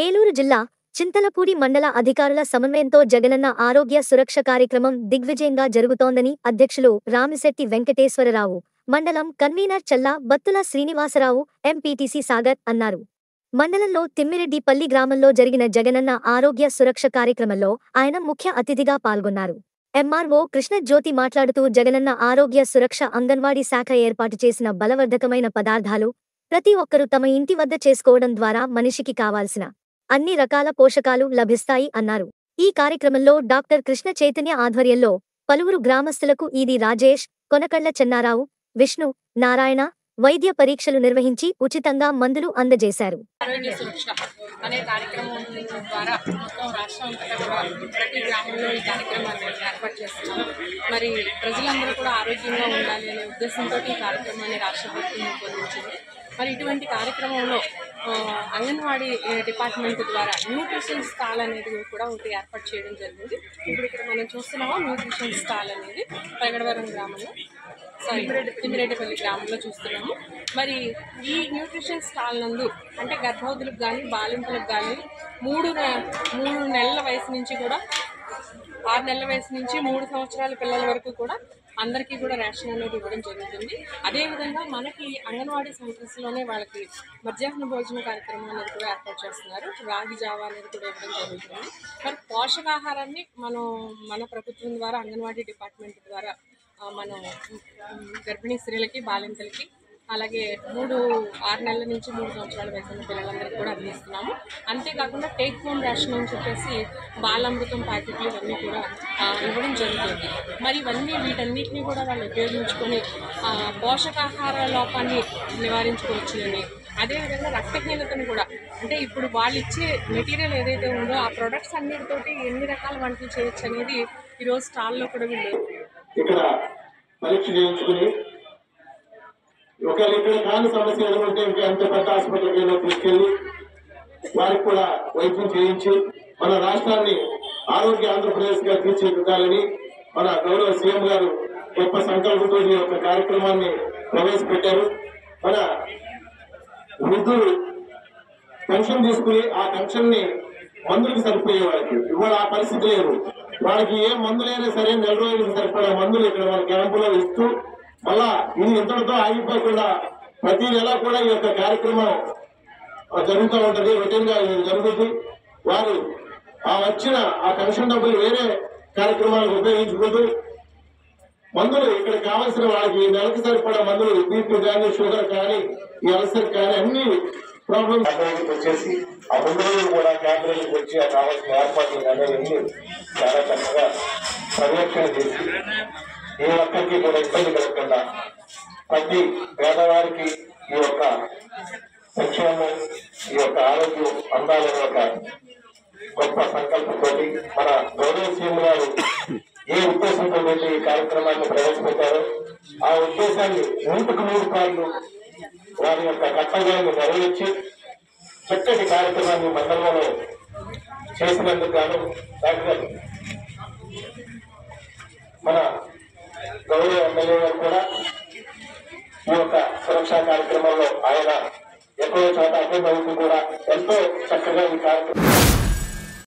ఏలూరు జిల్లా చింతలపూడి మండల అధికారుల సమన్వయంతో జగన్ననా ఆరోగ్య సురక్ష కార్యక్రమం దిగ్విజయంగా జరుగుతోందని అధ్యక్షులు రామ్ సెట్టీ వెంకటేశ్వర రావూ, మండలం కన్వీనర్ చల్లా బత్తలా శ్రీనివాస్ రావూ, ఎంపీటీసీ సాగర్ అన్నారు. మండలంలో తిమ్మిరెడ్డిపల్లి గ్రామంలో జరిగిన జగన్ననా ఆరోగ్య సురక్ష కార్యక్రమంలో ఆయన ముఖ్య అతిథిగా పాల్గొన్నారు. ఎంఆర్ఓ కృష్ణజ్యోతి మాట్లాడుతూ జగనన్న ఆరోగ్య సురక్ష అంగన్వాడీ శాఖ ఏర్పాటు చేసిన బలవర్ధకమైన పదార్థాలు ప్రతి ఒక్కరూ తమ ఇంటి వద్ద చేసుకోవడం ద్వారా మనిషికి కావాల్సిన అన్ని రకాల పోషకాలు లభిస్తాయి అన్నారు. ఈ కార్యక్రమంలో డాక్టర్ కృష్ణ చైతన్య ఆధ్వర్యంలో పలువురు గ్రామస్తులకు ఈది రాజేష్, కొనకళ్ళ చెన్నారావు, విష్ణు, నారాయణ వైద్య పరీక్షలు నిర్వహించి ఉచితంగా మందులు అందజేశారు. ఆరోగ్య సురక్ష అనే కార్యక్రమం ద్వారా మొత్తం రాష్ట్రం ప్రతి గ్రామంలో ఈ కార్యక్రమాన్ని ఏర్పాటు చేస్తున్నాం. మరి ప్రజలందరూ కూడా ఆరోగ్యంగా ఉండాలి అనే ఉద్దేశంతో ఈ కార్యక్రమాన్ని రాష్ట్ర ప్రభుత్వం రూపొందించింది. మరి ఇటువంటి కార్యక్రమంలో అంగన్వాడీ డిపార్ట్మెంట్ ద్వారా న్యూట్రిషన్ స్టాల్ అనేది కూడా ఒకటి ఏర్పాటు చేయడం జరిగింది. ఇప్పుడు ఇక్కడ మనం చూస్తున్నాము న్యూట్రిషన్ స్టాల్ అనేది పెగడవరం గ్రామంలో, తిమ్మిరెడ్డిపల్లి గ్రామంలో చూస్తున్నాము. మరి ఈ న్యూట్రిషన్ స్టాల్ నందు అంటే గర్భవతులకు కానీ బాలింతలకు కానీ మూడు నెలల వయసు నుంచి కూడా 6 నెలల వయసు నుంచి 3 సంవత్సరాల పిల్లల వరకు కూడా అందరికీ కూడా రేషన్ అనేది ఇవ్వడం జరుగుతుంది. అదేవిధంగా మనకి అంగన్వాడీ సెంటర్స్లోనే వాళ్ళకి మధ్యాహ్న భోజన కార్యక్రమం అనేది కూడా ఏర్పాటు చేస్తున్నారు. రాగి జావా అనేది కూడా ఇవ్వడం జరుగుతుంది. మరి పోషకాహారాన్ని మన ప్రభుత్వం ద్వారా అంగన్వాడీ డిపార్ట్మెంట్ ద్వారా మనం గర్భిణీ స్త్రీలకి, బాలింతలకి, అలాగే 6 నెలల నుంచి 3 సంవత్సరాల వయసున్న పిల్లలందరికీ కూడా అందిస్తున్నాము. అంతేకాకుండా టేక్ హోమ్ రేషన్ అని చెప్పేసి బాలామృతం ప్యాకెట్లు ఇవన్నీ కూడా ఇవ్వడం జరుగుతుంది. మరి వీటన్నిటిని కూడా వాళ్ళు ఉపయోగించుకొని పోషకాహార లోపాన్ని నివారించుకోవచ్చునని, అదేవిధంగా రక్తహీనతను కూడా అంటే ఇప్పుడు వాళ్ళు ఇచ్చే మెటీరియల్ ఏదైతే ఉందో ఆ ప్రొడక్ట్స్ అన్నిటితోటి ఎన్ని రకాల వంటలు చేయొచ్చు అనేది ఈరోజు స్టాల్లో కూడా వీళ్ళు ఇక్కడ పరీక్ష చేయించుకుని ఒకవేళ ఇక్కడ కాని సమస్య ఎదురుంటే ఇంకా ఎంత పెద్ద ఆసుపత్రికైనా తీసుకెళ్ళి వారికి కూడా వైద్యం చేయించి మన రాష్ట్రాన్ని ఆరోగ్య ఆంధ్రప్రదేశ్గా తీర్చిదిద్దాలని మన గౌరవ సీఎం గారు గొప్ప సంకల్పంతో ఈ యొక్క కార్యక్రమాన్ని ప్రవేశపెట్టారు. మన వృద్ధులు పెన్షన్ తీసుకుని ఆ పెన్షన్ని మందులకు సరిపోయే వారికి ఇవాళ ఆ పరిస్థితి లేదు. వాళ్ళకి ఏ మందులైనా సరే 4 రోజులకు సరిపడే మందులు ఇక్కడ మన క్యాంపులో ఇస్తూ మళ్ళా ఇది ఇంతటితో ఆగిపోకుండా ప్రతి నెల కూడా ఈ యొక్క కార్యక్రమం జరుగుతూ ఉంటుంది. రొటీన్ గా జరుగుతుంది. వారు వచ్చిన పెన్షన్ డబ్బులు వేరే కార్యక్రమాలకు ఉపయోగించుకుంటూ మందులు ఇక్కడ కావాల్సిన వాళ్ళకి ఈ నెలకు సరిపడే మందులు బీపీ కానీ, షుగర్ కానీ, ఈ అల్సర్ కానీ అన్ని ప్రాబ్లమ్స్ వచ్చేసి ఆ 2 రోజులు కూడా క్యాంపులకు వచ్చి ఆ కావాల్సిన ఏర్పాట్లు కానీ అన్ని చాలా చక్కగా పర్యవేక్షణ చేసి ఈ ఒక్కరికి కూడా ఇబ్బంది కలగకుండా ప్రతి పేదవారికి ఈ యొక్క సంక్షేమం, ఈ యొక్క ఆరోగ్యం అందాలనే ఒక గొప్ప సంకల్పంతో మన గౌరవ సీఎం గారు ఏ ఉద్దేశంతో అయితే ఈ కార్యక్రమాన్ని ప్రవేశపెట్టారో ఆ ఉద్దేశాన్ని 100కు 100 పాళ్ళు వారి యొక్క కర్తవ్యాన్ని నెరవేర్చి చక్కటి కార్యక్రమాన్ని మండలంలో చేసినందుకు గాను డాక్టర్